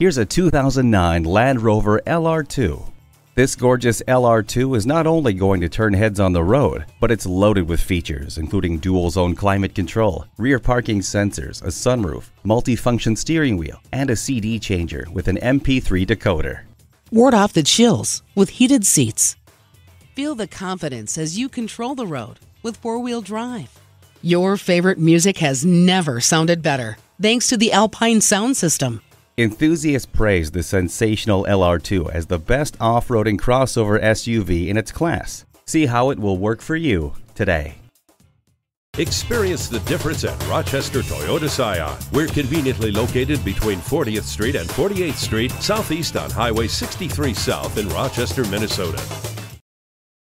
Here's a 2009 Land Rover LR2. This gorgeous LR2 is not only going to turn heads on the road, but it's loaded with features including dual-zone climate control, rear parking sensors, a sunroof, multi-function steering wheel, and a CD changer with an MP3 decoder. Ward off the chills with heated seats. Feel the confidence as you control the road with four-wheel drive. Your favorite music has never sounded better thanks to the Alpine sound system. Enthusiasts praise the sensational LR2 as the best off-roading crossover SUV in its class. See how it will work for you today. Experience the difference at Rochester Toyota Scion. We're conveniently located between 40th Street and 48th Street, southeast on Highway 63 South in Rochester, Minnesota.